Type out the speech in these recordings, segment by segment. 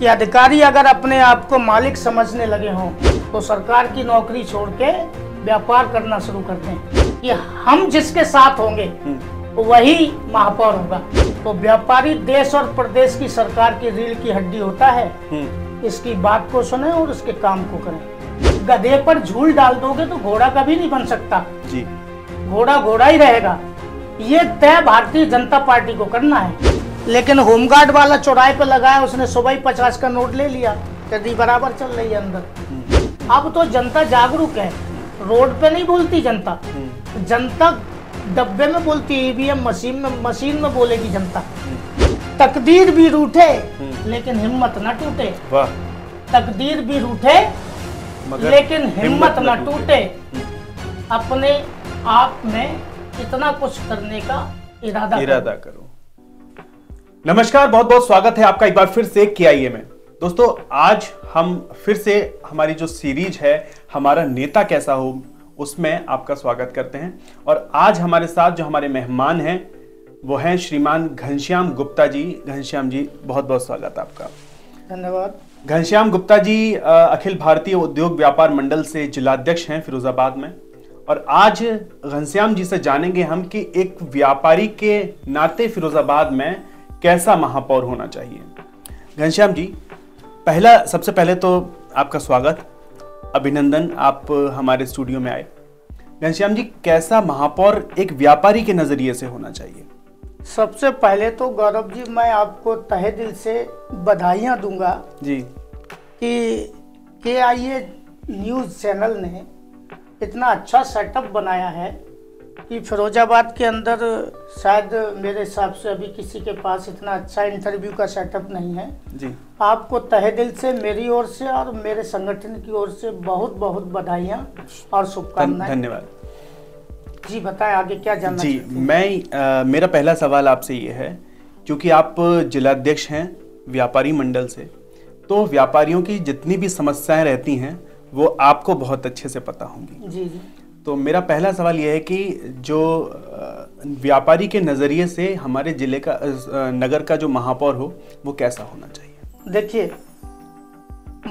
कि अधिकारी अगर अपने आप को मालिक समझने लगे हों तो सरकार की नौकरी छोड़ के व्यापार करना शुरू कर दें कि हम जिसके साथ होंगे वही महापौर होगा। तो व्यापारी देश और प्रदेश की सरकार की रीढ़ की हड्डी होता है, इसकी बात को सुने और उसके काम को करें। गधे पर झूल डाल दोगे तो घोड़ा कभी नहीं बन सकता जी। घोड़ा घोड़ा ही रहेगा, ये तय भारतीय जनता पार्टी को करना है। लेकिन होमगार्ड वाला चौराहे पे लगाया, उसने सुबह ही 50 का नोट ले लिया, चढ़ी बराबर चल रही है अंदर। अब तो जनता जागरूक है, रोड पे नहीं बोलती जनता, जनता डब्बे में बोलती है, ईवीएम मशीन में बोलेगी जनता। तकदीर भी रूठे लेकिन हिम्मत न टूटे, तकदीर भी रूठे लेकिन हिम्मत न टूटे। अपने आप में इतना कुछ करने का इरादा करो। नमस्कार, बहुत बहुत स्वागत है आपका एक बार फिर से के आई ए में। दोस्तों, आज हम फिर से हमारी जो सीरीज है हमारा नेता कैसा हो, उसमें आपका स्वागत करते हैं। और आज हमारे साथ जो हमारे मेहमान हैं वो हैं श्रीमान घनश्याम गुप्ता जी। घनश्याम जी, बहुत बहुत स्वागत आपका। धन्यवाद। घनश्याम गुप्ता जी अखिल भारतीय उद्योग व्यापार मंडल से जिलाध्यक्ष हैं फिरोजाबाद में। और आज घनश्याम जी से जानेंगे हम कि एक व्यापारी के नाते फिरोजाबाद में कैसा महापौर होना चाहिए। घनश्याम जी, सबसे पहले तो आपका स्वागत, अभिनंदन, आप हमारे स्टूडियो में आए। घनश्याम जी, कैसा महापौर एक व्यापारी के नजरिए से होना चाहिए? सबसे पहले तो गौरव जी, मैं आपको तहे दिल से बधाइयां दूंगा जी कि के आई ए न्यूज़ चैनल ने इतना अच्छा सेटअप बनाया है कि फिरोजाबाद के अंदर शायद मेरे हिसाब से अभी किसी के पास इतना अच्छा इंटरव्यू का सेटअप नहीं है जी। आपको तहे दिल से मेरी ओर से और मेरे संगठन की ओर से बहुत बहुत बधाइयाँ और शुभकामनाएं। धन्यवाद जी। बताएं आगे क्या जानना जी। मेरा पहला सवाल आपसे ये है, क्योंकि आप जिलाध्यक्ष हैं व्यापारी मंडल से, तो व्यापारियों की जितनी भी समस्याएं रहती हैं वो आपको बहुत अच्छे से पता होंगी जी जी। तो मेरा पहला सवाल यह है कि जो व्यापारी के नज़रिए से हमारे ज़िले का नगर का जो महापौर हो वो कैसा होना चाहिए? देखिए,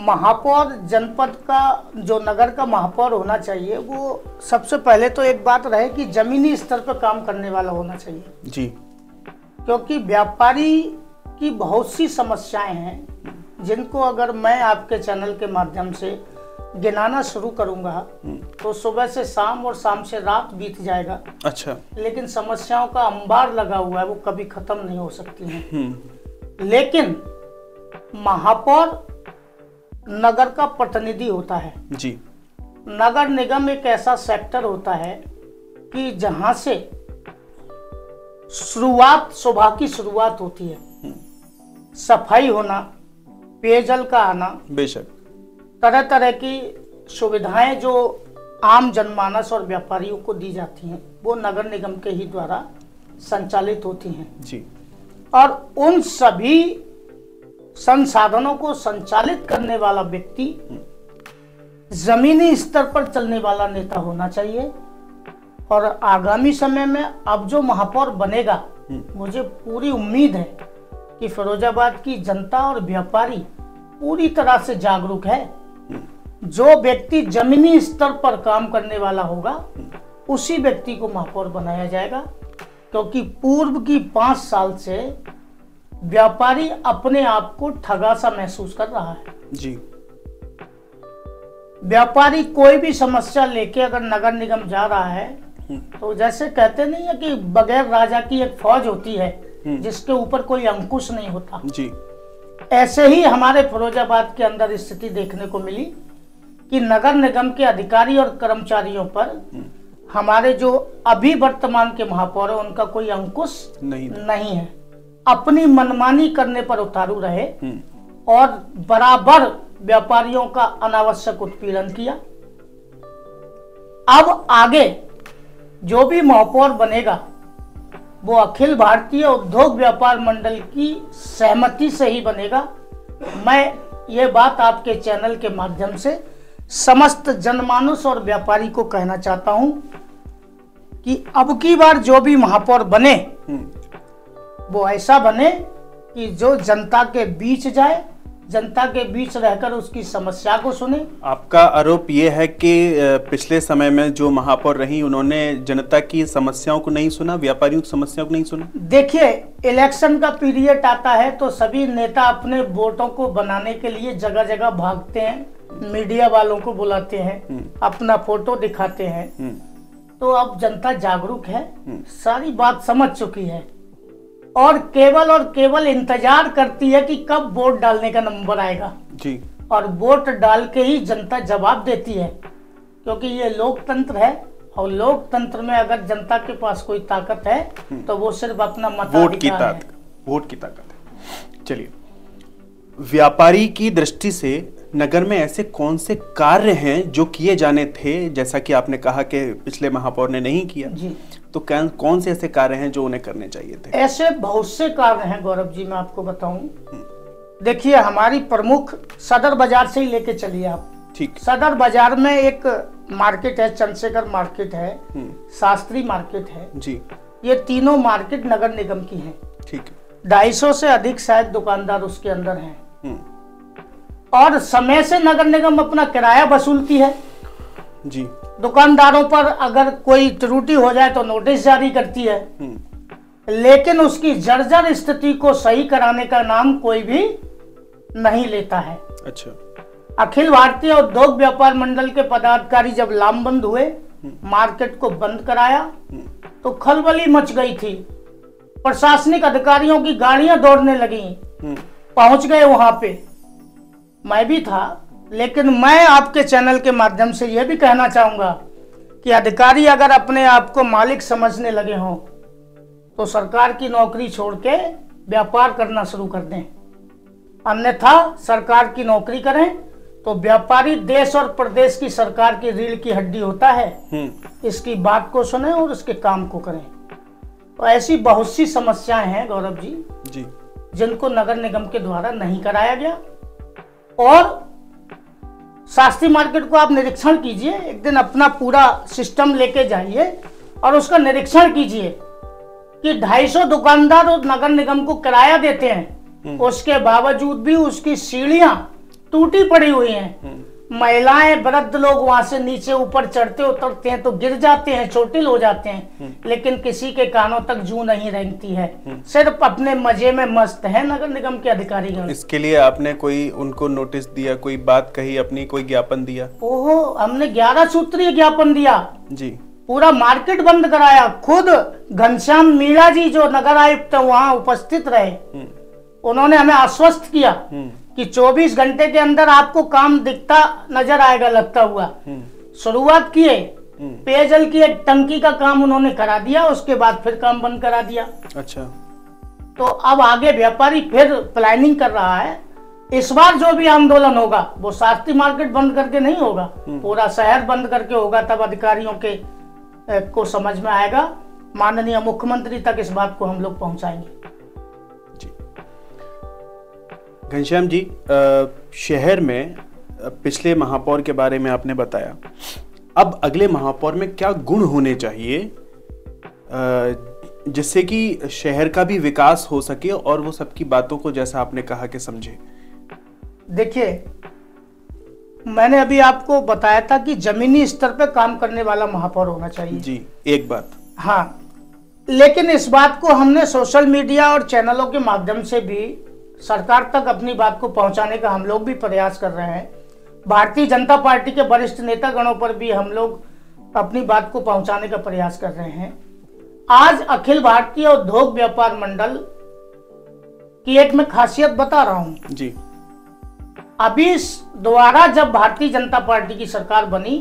महापौर जनपद का जो नगर का महापौर होना चाहिए वो सबसे पहले तो एक बात रहे कि ज़मीनी स्तर पर काम करने वाला होना चाहिए जी। क्योंकि व्यापारी की बहुत सी समस्याएं हैं जिनको अगर मैं आपके चैनल के माध्यम से गिनाना शुरू करूंगा तो सुबह से शाम और शाम से रात बीत जाएगा। अच्छा। लेकिन समस्याओं का अंबार लगा हुआ है, वो कभी खत्म नहीं हो सकती है। लेकिन महापौर नगर का प्रतिनिधि होता है जी। नगर निगम एक ऐसा सेक्टर होता है कि जहां से सुबह की शुरुआत होती है। सफाई होना, पेयजल का आना, बेशक तरह तरह की सुविधाएं जो आम जनमानस और व्यापारियों को दी जाती हैं वो नगर निगम के ही द्वारा संचालित होती हैं जी। और उन सभी संसाधनों को संचालित करने वाला व्यक्ति जमीनी स्तर पर चलने वाला नेता होना चाहिए। और आगामी समय में अब जो महापौर बनेगा, मुझे पूरी उम्मीद है कि फिरोजाबाद की जनता और व्यापारी पूरी तरह से जागरूक है। जो व्यक्ति जमीनी स्तर पर काम करने वाला होगा उसी व्यक्ति को महापौर बनाया जाएगा। क्योंकि पूर्व की 5 साल से व्यापारी अपने आप को ठगा सा महसूस कर रहा है जी। व्यापारी कोई भी समस्या लेके अगर नगर निगम जा रहा है तो जैसे कहते नहीं है कि बगैर राजा की एक फौज होती है जिसके ऊपर कोई अंकुश नहीं होता जी। ऐसे ही हमारे फिरोजाबाद के अंदर स्थिति देखने को मिली कि नगर निगम के अधिकारी और कर्मचारियों पर हमारे जो अभी वर्तमान के महापौर हैं उनका कोई अंकुश नहीं है। अपनी मनमानी करने पर उतारू रहे और बराबर व्यापारियों का अनावश्यक उत्पीड़न किया। अब आगे जो भी महापौर बनेगा वो अखिल भारतीय उद्योग व्यापार मंडल की सहमति से ही बनेगा। मैं ये बात आपके चैनल के माध्यम से समस्त जनमानस और व्यापारी को कहना चाहता हूं कि अब की बार जो भी महापौर बने वो ऐसा बने कि जो जनता के बीच जाए जनता के बीच रहकर उसकी समस्या को सुने। आपका आरोप ये है कि पिछले समय में जो महापौर रही उन्होंने जनता की समस्याओं को नहीं सुना, व्यापारियों की समस्याओं को नहीं सुना। देखिए, इलेक्शन का पीरियड आता है तो सभी नेता अपने वोटों को बनाने के लिए जगह जगह भागते हैं, मीडिया वालों को बुलाते हैं, अपना फोटो दिखाते हैं। तो अब जनता जागरूक है, सारी बात समझ चुकी है और केवल इंतजार करती है कि कब वोट डालने का नंबर आएगा जी। और वोट डाल के ही जनता जवाब देती है, क्योंकि ये लोकतंत्र है और लोकतंत्र में अगर जनता के पास कोई ताकत है तो वो सिर्फ अपना मताधिकार है, वोट की ताकत है। चलिए, व्यापारी की दृष्टि से नगर में ऐसे कौन से कार्य हैं जो किए जाने थे, जैसा कि आपने कहा कि पिछले महापौर ने नहीं किया जी, तो कौन से ऐसे कार्य हैं जो उन्हें करने चाहिए थे? ऐसे बहुत से कार्य हैं गौरव जी, मैं आपको बताऊं। देखिए, हमारी प्रमुख सदर बाजार से ही लेके चलिए आप। ठीक। सदर बाजार में एक मार्केट है, चंद्रशेखर मार्केट है, शास्त्री मार्केट है जी। ये तीनों मार्केट नगर निगम की है। ठीक। 250 से अधिक शायद दुकानदार उसके अंदर है और समय से नगर निगम अपना किराया वसूलती है जी। दुकानदारों पर अगर कोई त्रुटि हो जाए तो नोटिस जारी करती है, लेकिन उसकी जर्जर स्थिति को सही कराने का नाम कोई भी नहीं लेता है। अच्छा। अखिल भारतीय उद्योग व्यापार मंडल के पदाधिकारी जब लामबंद हुए, मार्केट को बंद कराया तो खलबली मच गई थी। प्रशासनिक अधिकारियों की गाड़ियां दौड़ने लगी, पहुंच गए वहां पे। मैं भी था, लेकिन मैं आपके चैनल के माध्यम से यह भी कहना चाहूँगा कि अधिकारी अगर अपने आप को मालिक समझने लगे हों तो सरकार की नौकरी छोड़ के व्यापार करना शुरू कर दें, अन्यथा सरकार की नौकरी करें तो व्यापारी देश और प्रदेश की सरकार की रीढ़ की हड्डी होता है। इसकी बात को सुने और उसके काम को करें। तो ऐसी बहुत सी समस्याएं हैं गौरव जी जिनको नगर निगम के द्वारा नहीं कराया गया। और शास्त्री मार्केट को आप निरीक्षण कीजिए, एक दिन अपना पूरा सिस्टम लेके जाइए और उसका निरीक्षण कीजिए कि 250 दुकानदार और नगर निगम को किराया देते हैं, उसके बावजूद भी उसकी सीढ़ियां टूटी पड़ी हुई हैं। महिलाएं, वृद्ध लोग वहां से नीचे ऊपर चढ़ते उतरते हैं तो गिर जाते हैं, चोटिल हो जाते हैं, लेकिन किसी के कानों तक जू नहीं रेंगती है। सिर्फ अपने मजे में मस्त है नगर निगम के अधिकारीगण। इसके लिए आपने कोई उनको नोटिस दिया, कोई बात कही अपनी, कोई ज्ञापन दिया? ओहो, हमने 11 सूत्रीय ज्ञापन दिया जी, पूरा मार्केट बंद कराया। खुद घनश्याम मीणा जी जो नगर आयुक्त है वहाँ उपस्थित रहे, उन्होंने हमें आश्वस्त किया कि 24 घंटे के अंदर आपको काम दिखता नजर आएगा, लगता हुआ। शुरुआत किए, पेयजल की एक टंकी का काम उन्होंने करा दिया, उसके बाद फिर काम बंद करा दिया। अच्छा। तो अब आगे व्यापारी फिर प्लानिंग कर रहा है, इस बार जो भी आंदोलन होगा वो शास्त्री मार्केट बंद करके नहीं होगा, पूरा शहर बंद करके होगा। तब अधिकारियों के को समझ में आएगा, माननीय मुख्यमंत्री तक इस बात को हम लोग पहुँचाएंगे। घनश्याम जी, शहर में पिछले महापौर के बारे में आपने बताया, अब अगले महापौर में क्या गुण होने चाहिए जिससे कि शहर का भी विकास हो सके और वो सबकी बातों को, जैसा आपने कहा, कि समझे? देखिए, मैंने अभी आपको बताया था कि जमीनी स्तर पर काम करने वाला महापौर होना चाहिए जी, एक बात। हाँ, लेकिन इस बात को हमने सोशल मीडिया और चैनलों के माध्यम से भी सरकार तक अपनी बात को पहुंचाने का हम लोग भी प्रयास कर रहे हैं। भारतीय जनता पार्टी के वरिष्ठ नेतागणों पर भी हम लोग अपनी बात को पहुंचाने का प्रयास कर रहे हैं। आज अखिल भारतीय उद्योग व्यापार मंडल की एक मैं खासियत बता रहा हूं जी। अभी दोबारा जब भारतीय जनता पार्टी की सरकार बनी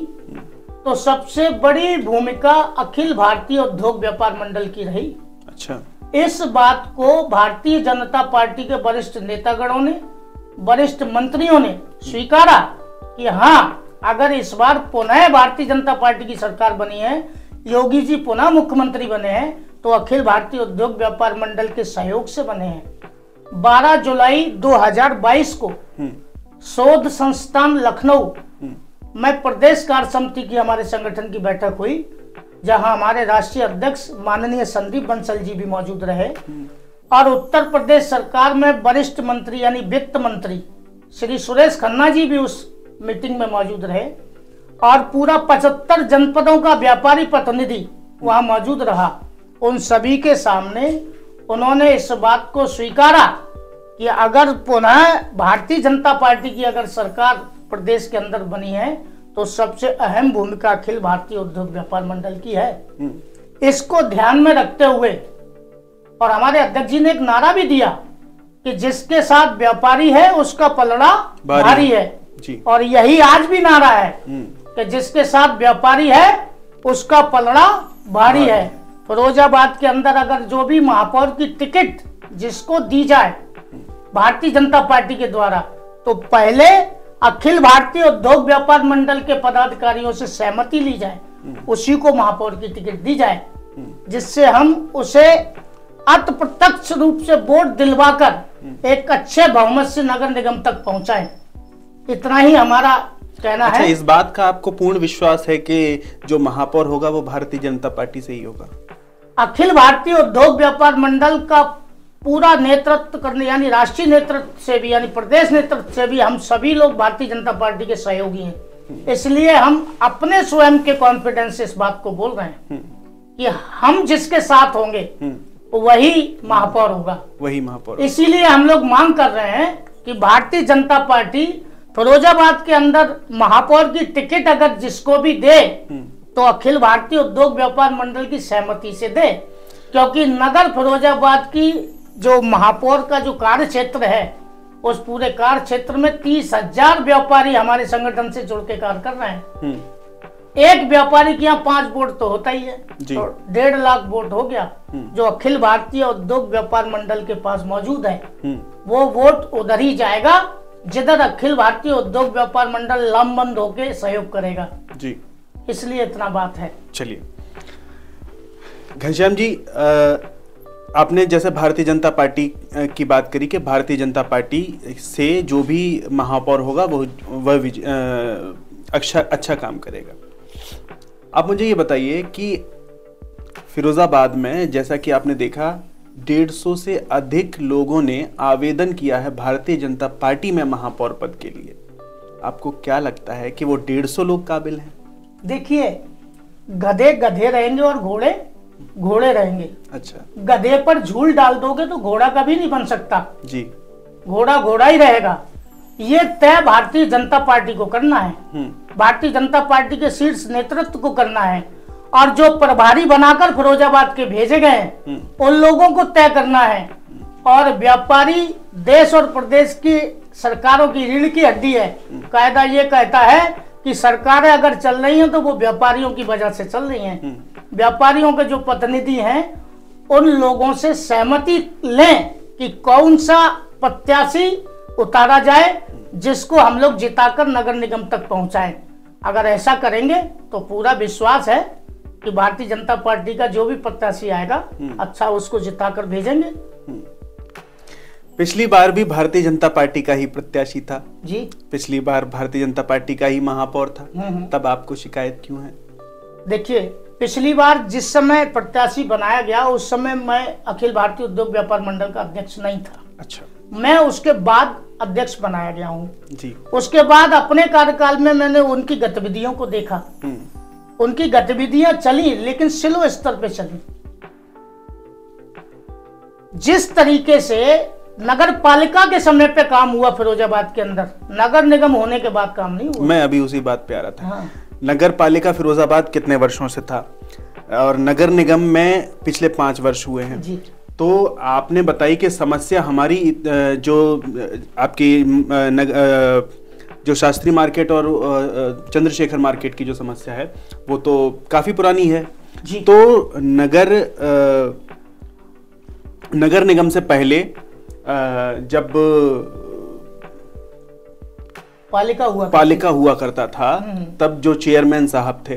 तो सबसे बड़ी भूमिका अखिल भारतीय उद्योग व्यापार मंडल की रही। अच्छा। इस बात को भारतीय जनता पार्टी के वरिष्ठ नेतागणों ने, वरिष्ठ मंत्रियों ने स्वीकारा कि हाँ, अगर इस बार पुनः भारतीय जनता पार्टी की सरकार बनी है, योगी जी पुनः मुख्यमंत्री बने हैं, तो अखिल भारतीय उद्योग व्यापार मंडल के सहयोग से बने हैं। 12 जुलाई 2022 को शोध संस्थान लखनऊ में प्रदेश कार्य समिति की हमारे संगठन की बैठक हुई, जहां हमारे राष्ट्रीय अध्यक्ष माननीय संदीप बंसल जी भी मौजूद रहे और उत्तर प्रदेश सरकार में वरिष्ठ मंत्री यानी वित्त मंत्री श्री सुरेश खन्ना जी भी उस मीटिंग में मौजूद रहे और पूरा 75 जनपदों का व्यापारी प्रतिनिधि वहां मौजूद रहा। उन सभी के सामने उन्होंने इस बात को स्वीकारा कि अगर पुनः भारतीय जनता पार्टी की अगर सरकार प्रदेश के अंदर बनी है तो सबसे अहम भूमिका अखिल भारतीय उद्योग व्यापार मंडल की है। इसको ध्यान में रखते हुए और हमारे अध्यक्ष जी ने एक नारा भी दिया कि जिसके साथ व्यापारी है उसका पलड़ा भारी है जी। और यही आज भी नारा है कि जिसके साथ व्यापारी है उसका पलड़ा भारी है। फिरोजाबाद के अंदर अगर जो भी महापौर की टिकट जिसको दी जाए भारतीय जनता पार्टी के द्वारा तो पहले अखिल भारतीय उद्योग व्यापार मंडल के पदाधिकारियों से सहमति ली जाए, उसी को महापौर की टिकट दी जाए, जिससे हम उसे अप्रत्यक्ष रूप से वोट दिलवाकर एक अच्छे बहुमत से नगर निगम तक पहुंचाएं। इतना ही हमारा कहना है। इस बात का आपको पूर्ण विश्वास है कि जो महापौर होगा वो भारतीय जनता पार्टी से ही होगा? अखिल भारतीय उद्योग व्यापार मंडल का पूरा नेतृत्व करने यानी राष्ट्रीय नेतृत्व से भी यानी प्रदेश नेतृत्व से भी हम सभी लोग भारतीय जनता पार्टी के सहयोगी हैं, इसलिए हम अपने स्वयं के कॉन्फिडेंस से इस बात को बोल रहे हैं कि हम जिसके साथ होंगे वही महापौर होगा, वही महापौर। इसीलिए हम लोग मांग कर रहे हैं कि भारतीय जनता पार्टी फिरोजाबाद के अंदर महापौर की टिकट अगर जिसको भी दे तो अखिल भारतीय उद्योग व्यापार मंडल की सहमति से दे, क्योंकि नगर फिरोजाबाद की जो महापौर का जो कार्य क्षेत्र है उस पूरे कार्य क्षेत्र में 30,000 व्यापारी हमारे संगठन से जुड़ के कार्य कर रहे हैं। एक व्यापारी के यहाँ 5 वोट तो होता ही है, तो 1.5 लाख वोट हो गया जो अखिल भारतीय उद्योग व्यापार मंडल के पास मौजूद है। वो वोट उधर ही जाएगा जिधर अखिल भारतीय उद्योग व्यापार मंडल लामबंद होकर सहयोग करेगा जी। इसलिए इतना बात है। चलिए घनश्याम जी, आपने जैसे भारतीय जनता पार्टी की बात करी कि भारतीय जनता पार्टी से जो भी महापौर होगा वह अच्छा काम करेगा। आप मुझे ये बताइए कि फिरोजाबाद में जैसा कि आपने देखा 150 से अधिक लोगों ने आवेदन किया है भारतीय जनता पार्टी में महापौर पद के लिए, आपको क्या लगता है कि वो 150 लोग काबिल हैं? देखिए गधे गधे रहेंगे और घोड़े घोड़े रहेंगे। अच्छा, गधे पर झूल डाल दोगे तो घोड़ा कभी नहीं बन सकता जी, घोड़ा घोड़ा ही रहेगा। ये तय भारतीय जनता पार्टी को करना है, भारतीय जनता पार्टी के शीर्ष नेतृत्व को करना है और जो प्रभारी बनाकर फिरोजाबाद के भेजे गए हैं उन लोगों को तय करना है। और व्यापारी देश और प्रदेश की सरकारों की रीढ़ की हड्डी है। कायदा ये कहता है कि सरकारें अगर चल रही हैं तो वो व्यापारियों की वजह से चल रही हैं। व्यापारियों के जो प्रतिनिधि हैं उन लोगों से सहमति लें कि कौन सा प्रत्याशी उतारा जाए जिसको हम लोग जिताकर नगर निगम तक पहुंचाएं। अगर ऐसा करेंगे तो पूरा विश्वास है कि भारतीय जनता पार्टी का जो भी प्रत्याशी आएगा अच्छा उसको जिताकर भेजेंगे। पिछली बार भी भारतीय जनता पार्टी का ही प्रत्याशी था जी, पिछली बार भारतीय जनता पार्टी का ही महापौर था, तब आपको शिकायत क्यों है? देखिए पिछली बार जिस समय प्रत्याशी बनाया गया उस समय मैं अखिल भारतीय उद्योग व्यापार मंडल का अध्यक्ष नहीं था। अच्छा, मैं उसके बाद अध्यक्ष बनाया गया हूँ जी। उसके बाद अपने कार्यकाल में मैंने उनकी गतिविधियों को देखा, उनकी गतिविधियां चली लेकिन स्लो स्तर पे चली। जिस तरीके से नगर पालिका के समय पे काम हुआ फिरोजाबाद के अंदर, नगर निगम होने के बाद काम नहीं हुआ। मैं अभी उसी बात पे आ रहा था। हाँ। नगर पालिका फिरोजाबाद कितने वर्षों से था और नगर निगम में पिछले 5 वर्ष हुए हैं जी। तो आपने बताई कि समस्या हमारी जो आपकी जो शास्त्री मार्केट और चंद्रशेखर मार्केट की जो समस्या है वो तो काफ़ी पुरानी है जी। तो नगर निगम से पहले जब पालिका हुआ करता था तब जो चेयरमैन साहब थे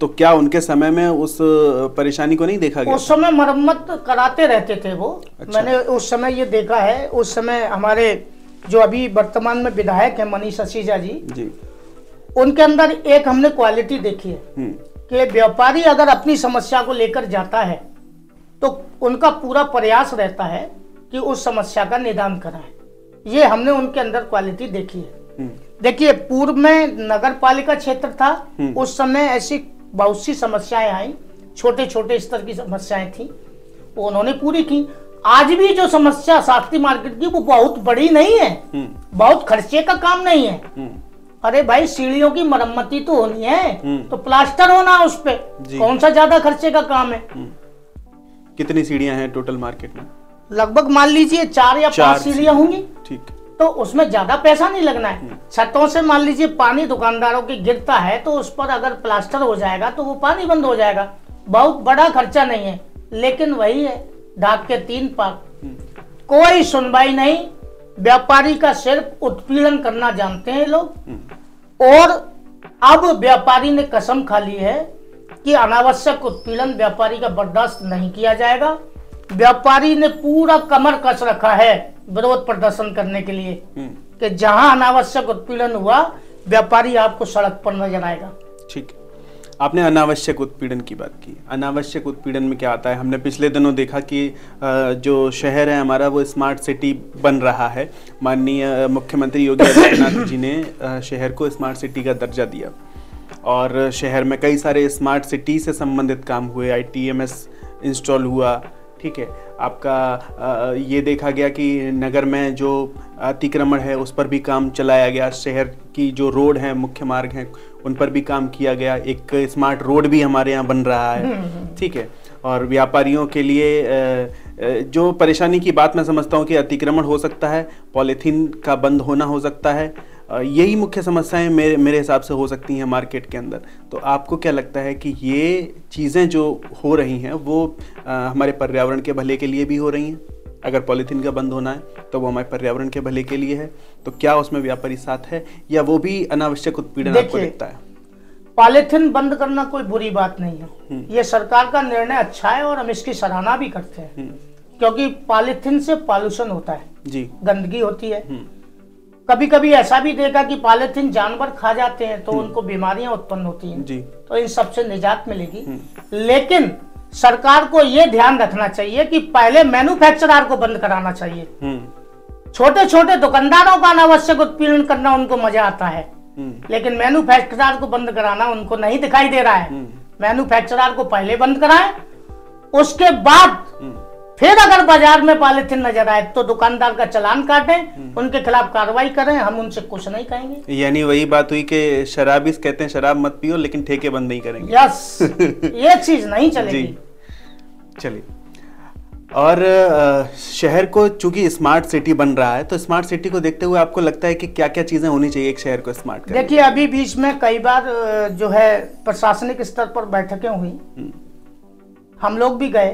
तो क्या उनके समय में उस परेशानी को नहीं देखा गया? उस समय मरम्मत कराते रहते थे वो। अच्छा। मैंने उस समय ये देखा है, उस समय हमारे जो अभी वर्तमान में विधायक है मनीष ससीजा जी, उनके अंदर एक हमने क्वालिटी देखी है कि व्यापारी अगर अपनी समस्या को लेकर जाता है तो उनका पूरा प्रयास रहता है कि उस समस्या का निदान कराएं। ये हमने उनके अंदर क्वालिटी देखी है। देखिए पूर्व में नगर पालिका क्षेत्र था, उस समय ऐसी बहुत सी समस्याएं आई, छोटे छोटे स्तर की समस्याएं थी, वो उन्होंने पूरी की। आज भी जो समस्या शास्त्री मार्केट की वो बहुत बड़ी नहीं है, बहुत खर्चे का काम नहीं है। अरे भाई सीढ़ियों की मरम्मती तो होनी है, तो प्लास्टर होना उस पे, कौन सा ज्यादा खर्चे का काम है। कितनी सीढ़ियां हैं टोटल मार्केट में? लगभग मान लीजिए 4 या 5 सीढ़ियां होंगी। ठीक, तो उसमें ज्यादा पैसा नहीं लगना है। छतों से मान लीजिए पानी दुकानदारों के गिरता है, तो उस पर अगर प्लास्टर हो जाएगा तो वो पानी बंद हो जाएगा, बहुत बड़ा खर्चा नहीं है। लेकिन वही है ढाक के 3 पाक, कोई सुनवाई नहीं। व्यापारी का सिर्फ उत्पीड़न करना जानते हैं लोग। और अब व्यापारी ने कसम खा ली है कि अनावश्यक उत्पीड़न व्यापारी का बर्दाश्त नहीं किया जाएगा। व्यापारी ने पूरा कमर कस रखा है विरोध प्रदर्शन करने के लिए कि जहां अनावश्यक उत्पीड़न हुआ व्यापारी आपको सड़क पर नजर आएगा। ठीक, आपने अनावश्यक उत्पीड़न की बात की। अनावश्यक उत्पीड़न में क्या आता है? हमने पिछले दिनों देखा कि जो शहर है हमारा वो स्मार्ट सिटी बन रहा है। माननीय मुख्यमंत्री योगी आदित्यनाथ जी ने शहर को स्मार्ट सिटी का दर्जा दिया और शहर में कई सारे स्मार्ट सिटी से संबंधित काम हुए, ITMS इंस्टॉल हुआ। ठीक है, आपका ये देखा गया कि नगर में जो अतिक्रमण है उस पर भी काम चलाया गया, शहर की जो रोड है, मुख्य मार्ग हैं, उन पर भी काम किया गया। एक स्मार्ट रोड भी हमारे यहाँ बन रहा है। ठीक है, और व्यापारियों के लिए जो परेशानी की बात मैं समझता हूँ कि अतिक्रमण हो सकता है, पॉलीथीन का बंद होना हो सकता है, यही मुख्य समस्याएं मेरे हिसाब से हो सकती हैं मार्केट के अंदर। तो आपको क्या लगता है कि ये चीज़ें जो हो रही हैं वो हमारे पर्यावरण के भले के लिए भी हो रही हैं? अगर पॉलीथीन का बंद होना है तो वो हमारे पर्यावरण के भले के लिए है, तो क्या उसमें व्यापारी साथ है या वो भी अनावश्यक उत्पीड़न आपको लगता है? पॉलीथीन बंद करना कोई बुरी बात नहीं है, ये सरकार का निर्णय अच्छा है और हम इसकी सराहना भी करते हैं, क्योंकि पॉलीथीन से पॉल्यूशन होता है जी, गंदगी होती है। कभी कभी ऐसा भी देखा कि पॉलीथीन जानवर खा जाते हैं तो उनको बीमारियां उत्पन्न होती हैं जी। तो इन सबसे निजात मिलेगी, लेकिन सरकार को यह ध्यान रखना चाहिए कि पहले मैन्युफैक्चरर को बंद कराना चाहिए। छोटे छोटे दुकानदारों का अनावश्यक उत्पीड़न करना उनको मजा आता है, लेकिन मैन्युफैक्चरर को बंद कराना उनको नहीं दिखाई दे रहा है। मैन्युफैक्चरर को पहले बंद कराएं, उसके बाद फिर अगर बाजार में पॉलीथिन नजर आए तो दुकानदार का चालान काटें, उनके खिलाफ कार्रवाई करें, हम उनसे कुछ नहीं कहेंगे। यानी वही बात हुई कि शराबी कहते हैं शराब मत पियो लेकिन ठेके बंद नहीं करेंगे। यस ये चीज नहीं चलेगी। चलिए, और शहर को चूंकि स्मार्ट सिटी बन रहा है तो स्मार्ट सिटी को देखते हुए आपको लगता है कि क्या क्या चीजें होनी चाहिए एक शहर को स्मार्ट? देखिए अभी बीच में कई बार जो है प्रशासनिक स्तर पर बैठकें हुई, हम लोग भी गए,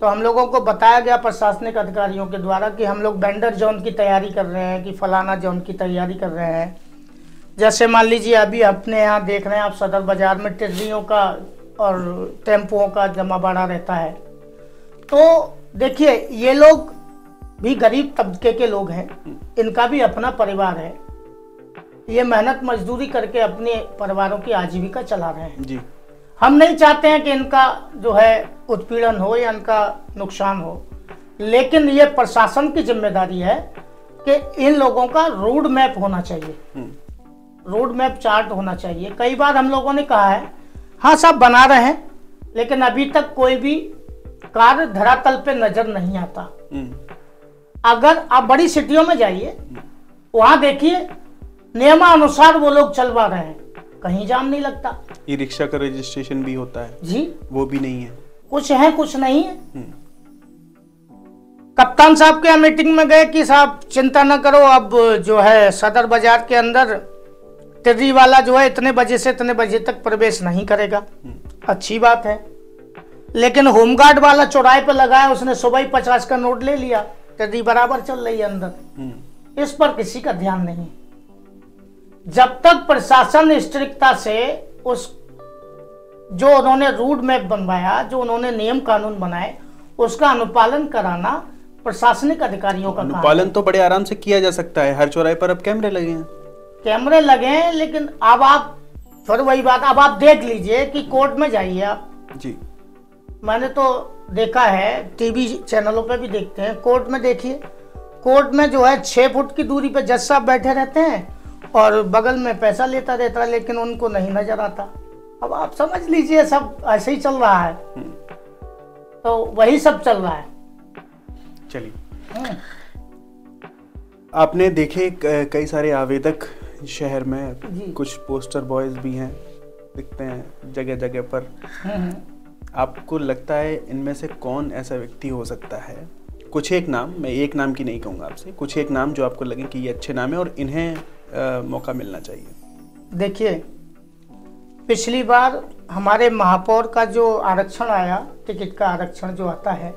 तो हम लोगों को बताया गया प्रशासनिक अधिकारियों के द्वारा कि हम लोग वेंडर जोन की तैयारी कर रहे हैं, कि फलाना जोन की तैयारी कर रहे हैं। जैसे मान लीजिए अभी अपने यहाँ देख रहे हैं आप सदर बाजार में टिड्डियों का और टेम्पों का जमावड़ा रहता है। तो देखिए ये लोग भी गरीब तबके के लोग हैं, इनका भी अपना परिवार है, ये मेहनत मजदूरी करके अपने परिवारों की आजीविका चला रहे हैं जी। हम नहीं चाहते हैं कि इनका जो है उत्पीड़न हो या इनका नुकसान हो, लेकिन ये प्रशासन की जिम्मेदारी है कि इन लोगों का रोड मैप होना चाहिए, रोड मैप चार्ट होना चाहिए। कई बार हम लोगों ने कहा है हाँ साहब बना रहे हैं, लेकिन अभी तक कोई भी कार्य धरातल पे नजर नहीं आता। अगर आप बड़ी सिटियों में जाइए वहां देखिए नियमानुसार वो लोग चलवा रहे हैं, कहीं जाम नहीं लगता। ई रिक्शा का रजिस्ट्रेशन भी होता है जी, वो भी नहीं है, कुछ है कुछ नहीं है। कप्तान साहब के यहाँ मीटिंग में गए कि साहब चिंता ना करो, अब जो है सदर बाजार के अंदर टिड्डी वाला जो है इतने बजे से इतने बजे तक प्रवेश नहीं करेगा। अच्छी बात है, लेकिन होमगार्ड वाला चौराहे पर लगाया, उसने सुबह ही 50 का नोट ले लिया, टिड्डी बराबर चल रही है अंदर। इस पर किसी का ध्यान नहीं है। जब तक प्रशासन स्ट्रिक्टता से उस जो उन्होंने रूट मैप बनवाया, जो उन्होंने नियम कानून बनाए, उसका अनुपालन कराना प्रशासनिक अधिकारियों का काम। अनुपालन तो बड़े आराम से किया जा सकता है, हर चौराहे पर अब कैमरे लगे हैं, कैमरे लगे हैं। लेकिन अब आप फिर वही बात, अब आप देख लीजिए कि कोर्ट में जाइए आप जी, मैंने तो देखा है टीवी चैनलों पर भी देखते हैं, कोर्ट में देखिए कोर्ट में जो है 6 फुट की दूरी पे जज साहब बैठे रहते हैं और बगल में पैसा लेता रहता है, लेकिन उनको नहीं नजर आता। अब आप समझ लीजिए सब ऐसे ही चल रहा है, तो वही सब चल रहा है। चलिए, आपने देखे कई सारे आवेदक शहर में, कुछ पोस्टर बॉयज भी हैं, दिखते हैं जगह जगह पर। आपको लगता है इनमें से कौन ऐसा व्यक्ति हो सकता है? कुछ एक नाम, मैं एक नाम की नहीं कहूँगा आपसे, कुछ एक नाम जो आपको लगे कि ये अच्छे नाम है और इन्हें मौका मिलना चाहिए। देखिए, पिछली बार हमारे महापौर का जो आरक्षण आया, टिकट का आरक्षण जो आता है,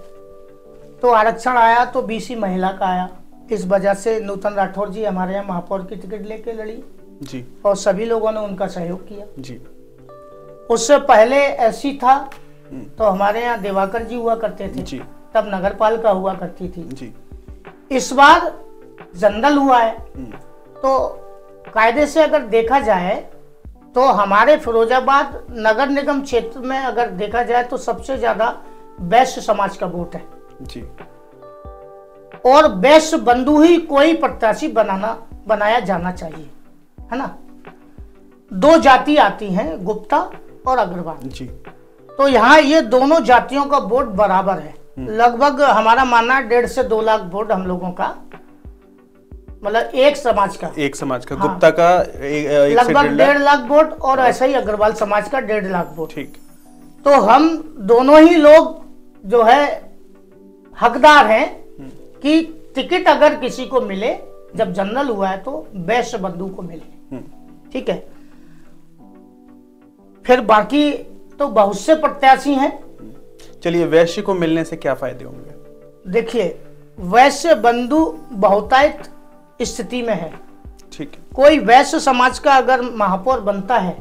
तो आरक्षण आया तो बीसी महिला का आया। इस वजह से नूतन राठौर जी हमारे यहाँ महापौर की टिकट लेके लड़ी जी, और सभी लोगों ने उनका सहयोग किया जी। उससे पहले ऐसी था तो हमारे यहाँ देवाकर जी हुआ करते थे जी, तब नगरपालिका हुआ करती थी जी। इस बार जनरल हुआ है, तो कायदे से अगर देखा जाए तो हमारे फिरोजाबाद नगर निगम क्षेत्र में अगर देखा जाए तो सबसे ज्यादा वैश्य समाज का वोट है जी, और वैश्य बंधु ही कोई प्रत्याशी बनाया जाना चाहिए, है ना। 2 जाति आती हैं, गुप्ता और अग्रवाल जी, तो यहाँ ये दोनों जातियों का वोट बराबर है। लगभग हमारा मानना 1.5 से 2 लाख वोट हम लोगों का, मतलब एक समाज का हाँ। गुप्ता का लगभग 1.5 लाख वोट और ऐसा ही अग्रवाल समाज का 1.5 लाख वोट। ठीक, तो हम दोनों ही लोग जो है हकदार हैं कि टिकट अगर किसी को मिले, जब जनरल हुआ है तो वैश्य बंधु को मिले। ठीक है, फिर बाकी तो बहुत से प्रत्याशी हैं। चलिए, वैश्य को मिलने से क्या फायदे होंगे? देखिए, वैश्य बंधु बहुतायत स्थिति में है। ठीक, कोई वैश्य समाज का अगर महापौर बनता है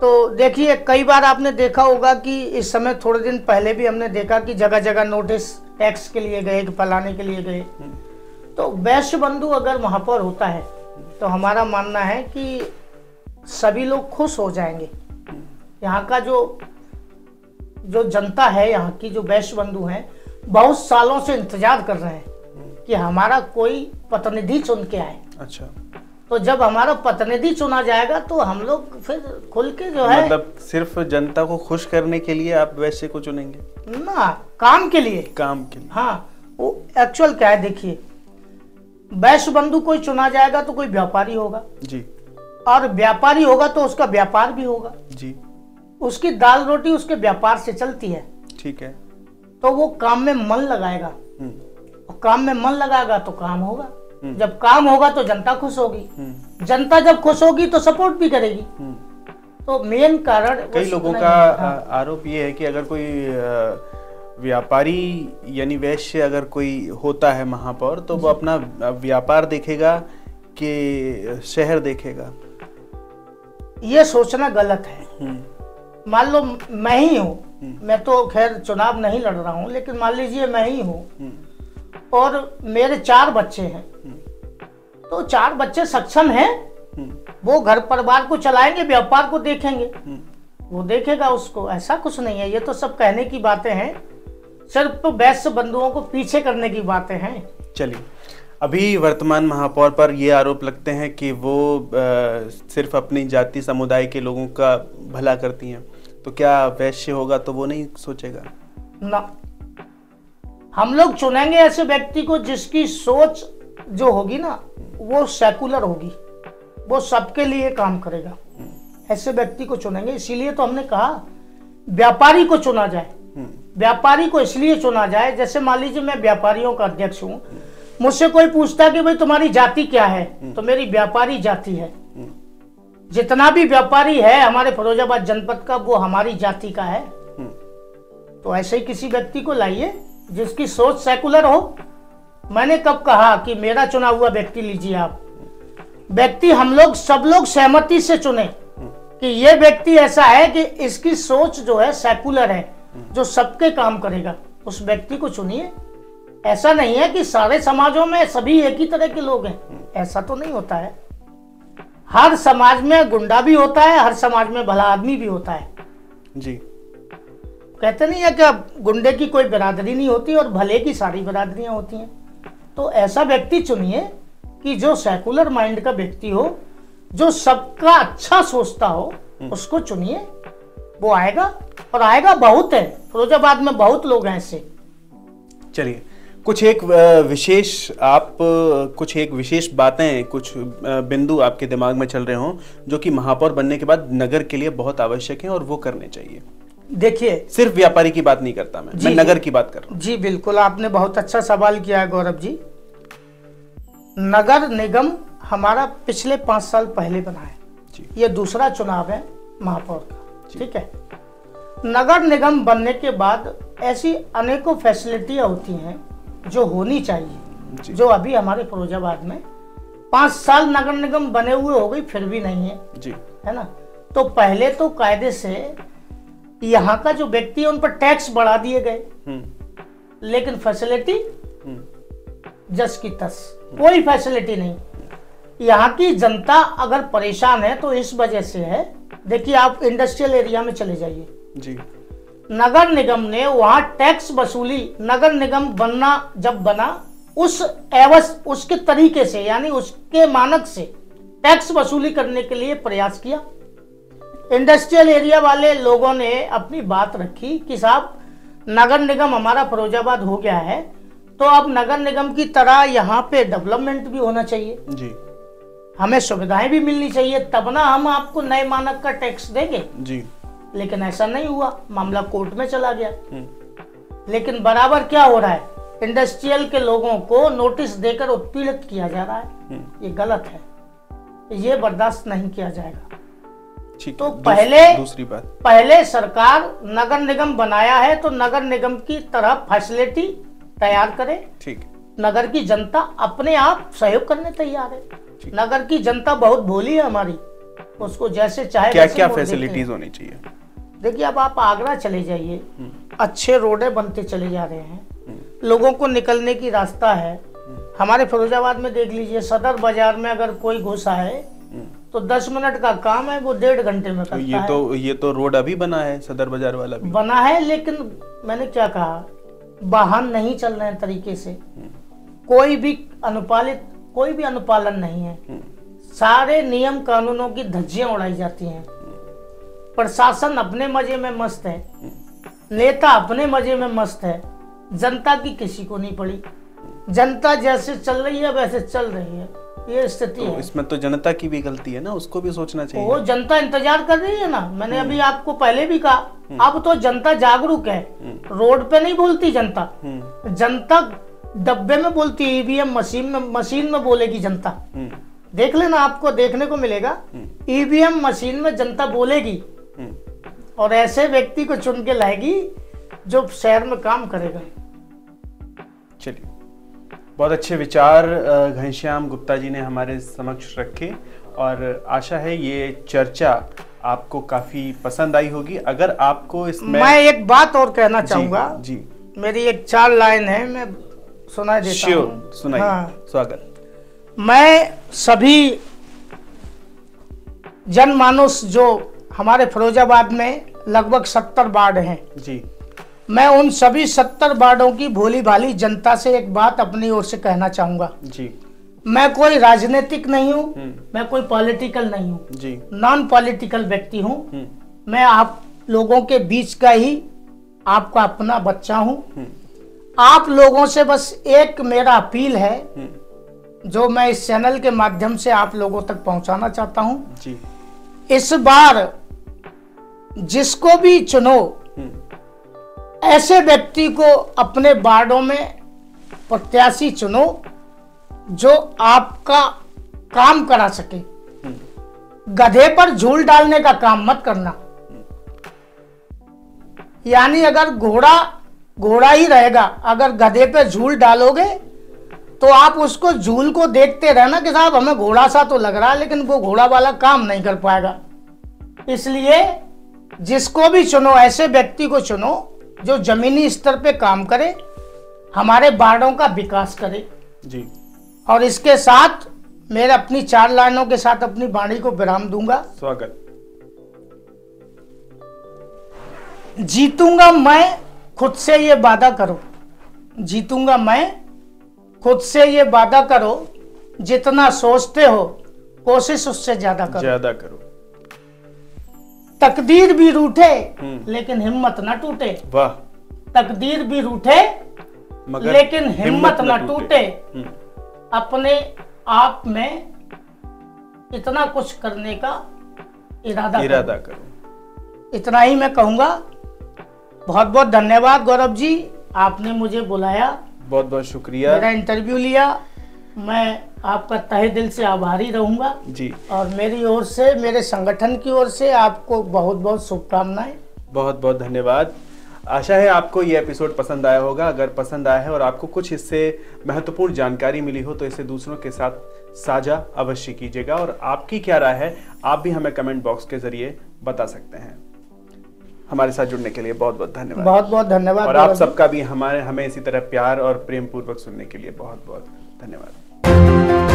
तो देखिए, कई बार आपने देखा होगा कि इस समय थोड़े दिन पहले भी हमने देखा कि जगह जगह नोटिस टैक्स के लिए गए, फैलाने के लिए गए। तो वैश्य बंधु अगर महापौर होता है तो हमारा मानना है कि सभी लोग खुश हो जाएंगे। यहाँ का जो जनता है, यहाँ की जो वैश्य बंधु हैं, बहुत सालों से इंतजार कर रहे हैं कि हमारा कोई प्रतिनिधि चुन के आए। अच्छा, तो जब हमारा प्रतिनिधि चुना जाएगा तो हम लोग फिर खुल के जो है, मतलब सिर्फ जनता को खुश करने के लिए आप वैश्य को चुनेंगे ना, काम के लिए हाँ। वो एक्चुअल क्या है, देखिए, वैश्य बंधु कोई चुना जाएगा तो कोई व्यापारी होगा जी, और व्यापारी होगा तो उसका व्यापार भी होगा जी, उसकी दाल रोटी उसके व्यापार से चलती है। ठीक है, तो वो काम में मन लगाएगा, काम में मन लगाएगा तो काम होगा, जब काम होगा तो जनता खुश होगी, जनता जब खुश होगी तो सपोर्ट भी करेगी। तो मेन कारण, कई लोगों का आरोप ये है कि अगर कोई व्यापारी यानी वैश्य अगर कोई होता है महापौर, तो वो अपना व्यापार देखेगा कि शहर देखेगा। ये सोचना गलत है। मान लो मैं ही हूँ, मैं तो खैर चुनाव नहीं लड़ रहा हूँ, लेकिन मान लीजिए मैं ही हूँ और मेरे 4 बच्चे हैं, तो 4 बच्चे सक्षम हैं, वो घर परिवार को चलाएंगे, व्यापार को देखेंगे, वो देखेगा उसको। ऐसा कुछ नहीं है, ये तो सब कहने की बातें हैं, सिर्फ वैश्य बंधुओं को पीछे करने की बातें हैं। चलिए, अभी वर्तमान महापौर पर ये आरोप लगते हैं कि वो सिर्फ अपनी जाति समुदाय के लोगों का भला करती हैं, तो क्या वैश्य होगा तो वो नहीं सोचेगा ना? हम लोग चुनेंगे ऐसे व्यक्ति को जिसकी सोच जो होगी ना, वो सेकुलर होगी, वो सबके लिए काम करेगा, ऐसे व्यक्ति को चुनेंगे। इसीलिए तो हमने कहा व्यापारी को चुना जाए। व्यापारी को इसलिए चुना जाए, जैसे मान लीजिए मैं व्यापारियों का अध्यक्ष हूँ, मुझसे कोई पूछता कि भाई तुम्हारी जाति क्या है, तो मेरी व्यापारी जाति है। जितना भी व्यापारी है हमारे फिरोजाबाद जनपद का, वो हमारी जाति का है। तो ऐसे ही किसी व्यक्ति को लाइए जिसकी सोच सेकुलर हो। मैंने कब कहा कि मेरा चुना हुआ व्यक्ति लीजिए आप, व्यक्ति हम लोग सब लोग सहमति से चुने कि ये व्यक्ति ऐसा है कि इसकी सोच जो है सेकुलर है, जो सबके काम करेगा, उस व्यक्ति को चुनिए। ऐसा नहीं है कि सारे समाजों में सभी एक ही तरह के लोग हैं, ऐसा तो नहीं होता है। हर समाज में गुंडा भी होता है, हर समाज में भला आदमी भी होता है जी। कहते नहीं है कि अब गुंडे की कोई बिरादरी नहीं होती और भले की सारी बिरादरियां होती हैं। तो ऐसा व्यक्ति चुनिए कि जो सेकुलर माइंड का व्यक्ति हो, जो सबका अच्छा सोचता हो, उसको चुनिए। वो आएगा, और आएगा बहुत है, फिरोजाबाद में बहुत लोग हैं ऐसे। चलिए, कुछ एक विशेष बातें, कुछ बिंदु आपके दिमाग में चल रहे हों जो कि महापौर बनने के बाद नगर के लिए बहुत आवश्यक हैं और वो करने चाहिए। देखिए, सिर्फ व्यापारी की बात नहीं करता मैं नगर की बात कर रहा हूं। जी बिल्कुल, आपने बहुत अच्छा सवाल किया है गौरव जी। नगर निगम हमारा पिछले 5 साल पहले बना है, ये दूसरा चुनाव है महापौर का, ठीक है। नगर निगम बनने के बाद ऐसी अनेकों फैसिलिटियां होती हैं जो होनी चाहिए, जो अभी हमारे फिरोजाबाद में 5 साल नगर निगम बने हुए हो गई फिर भी नहीं है जी, है ना। तो पहले तो कायदे से यहाँ का जो व्यक्ति है उन पर टैक्स बढ़ा दिए गए, लेकिन फैसिलिटी जस की तस, कोई फैसिलिटी नहीं। यहाँ की जनता अगर परेशान है तो इस वजह से है। देखिए, आप इंडस्ट्रियल एरिया में चले जाइए जी, नगर निगम ने वहां टैक्स वसूली। नगर निगम बनना जब बना उस एवज, उसके तरीके से, यानी उसके मानक से टैक्स वसूली करने के लिए प्रयास किया। इंडस्ट्रियल एरिया वाले लोगों ने अपनी बात रखी कि साहब नगर निगम हमारा फिरोजाबाद हो गया है तो अब नगर निगम की तरह यहाँ पे डेवलपमेंट भी होना चाहिए जी, हमें सुविधाएं भी मिलनी चाहिए, तब ना हम आपको नए मानक का टैक्स देंगे जी। लेकिन ऐसा नहीं हुआ, मामला कोर्ट में चला गया। लेकिन बराबर क्या हो रहा है, इंडस्ट्रियल के लोगों को नोटिस देकर उत्पीड़ित किया जा रहा है। ये गलत है, ये बर्दाश्त नहीं किया जाएगा। तो दूसरी बात, पहले सरकार नगर निगम बनाया है तो नगर निगम की तरह फैसिलिटी तैयार करे, ठीक। नगर की जनता अपने आप सहयोग करने तैयार है, नगर की जनता बहुत भोली है हमारी, उसको जैसे चाहे क्या फैसिलिटीज होनी चाहिए। देखिए, अब आप आगरा चले जाइए, अच्छे रोडें बनते चले जा रहे हैं, लोगों को निकलने की रास्ता है। हमारे फिरोजाबाद में देख लीजिए, सदर बाजार में अगर कोई घुसा है तो 10 मिनट का काम है वो 1.5 घंटे में करता है। ये तो रोड अभी बना है, सदर बाजार वाला भी बना है, लेकिन मैंने क्या कहा, वाहन नहीं चल रहे हैं तरीके से, कोई भी अनुपालन नहीं है, सारे नियम कानूनों की धज्जियां उड़ाई जाती हैं। प्रशासन अपने मजे में मस्त है, नेता अपने मजे में मस्त है, जनता की किसी को नहीं पड़ी, जनता जैसे चल रही है वैसे चल रही है। ये स्थिति है, इसमें तो जनता की भी गलती है ना, उसको भी सोचना चाहिए। वो जनता इंतजार कर रही है ना, मैंने अभी आपको पहले भी कहा, अब तो जनता जागरूक है, रोड पे नहीं बोलती जनता, जनता डब्बे में बोलती है, ईवीएम मशीन में बोलेगी जनता। देख लेना, आपको देखने को मिलेगा, ईवीएम मशीन में जनता बोलेगी, और ऐसे व्यक्ति को चुन के लाएगी जो शहर में काम करेगा। चलिए, बहुत अच्छे विचार घनश्याम गुप्ता जी ने हमारे समक्ष रखे, और आशा है ये चर्चा आपको काफी पसंद आई होगी। अगर आपको इसमें मैं एक बात और कहना चाहूंगा जी, मेरी एक 4 लाइन है, मैं सुना देता हूं। सुनाइए, हाँ। स्वागत। मैं सभी जनमानस, जो हमारे फिरोजाबाद में लगभग 70 वार्ड हैं जी, मैं उन सभी 70 वार्डों की भोली भाली जनता से एक बात अपनी ओर से कहना चाहूंगा जी। मैं कोई राजनीतिक नहीं हूं, मैं कोई पॉलिटिकल नहीं हूं जी, नॉन पॉलिटिकल व्यक्ति हूं। मैं आप लोगों के बीच का ही आपका अपना बच्चा हूं। आप लोगों से बस एक मेरा अपील है जो मैं इस चैनल के माध्यम से आप लोगों तक पहुंचाना चाहता हूं जी। इस बार जिसको भी चुनो, ऐसे व्यक्ति को अपने वार्डों में प्रत्याशी चुनो जो आपका काम करा सके। गधे पर झूल डालने का काम मत करना, यानी अगर घोड़ा घोड़ा ही रहेगा, अगर गधे पर झूल डालोगे तो आप उसको झूल को देखते रहना कि साहब हमें घोड़ा सा तो लग रहा है लेकिन वो घोड़ा वाला काम नहीं कर पाएगा। इसलिए जिसको भी चुनो, ऐसे व्यक्ति को चुनो जो जमीनी स्तर पे काम करे, हमारे वार्डों का विकास करे जी। और इसके साथ मेरे अपनी 4 लाइनों के साथ अपनी वाणी को विराम दूंगा। स्वागत। जीतूंगा मैं, खुद से ये वादा करो, जीतूंगा मैं, खुद से ये वादा करो, जितना सोचते हो कोशिश उससे ज्यादा करो। तकदीर भी रूठे लेकिन हिम्मत ना टूटे। वाह। तकदीर भी रूठे लेकिन हिम्मत ना टूटे। अपने आप में इतना कुछ करने का इरादा करो। इतना ही मैं कहूँगा। बहुत बहुत धन्यवाद गौरव जी, आपने मुझे बुलाया, बहुत बहुत शुक्रिया, मेरा इंटरव्यू लिया। मैं आपका तहे दिल से आभारी रहूँगा जी, और मेरी ओर से, मेरे संगठन की ओर से आपको बहुत बहुत शुभकामनाएं। बहुत बहुत धन्यवाद। आशा है आपको ये एपिसोड पसंद आया होगा। अगर पसंद आया है और आपको कुछ इससे महत्वपूर्ण जानकारी मिली हो तो इसे दूसरों के साथ साझा अवश्य कीजिएगा। और आपकी क्या राय है, आप भी हमें कमेंट बॉक्स के जरिए बता सकते हैं। हमारे साथ जुड़ने के लिए बहुत बहुत धन्यवाद। बहुत बहुत धन्यवाद। और आप सबका भी हमें इसी तरह प्यार और प्रेम पूर्वक सुनने के लिए बहुत बहुत धन्यवाद।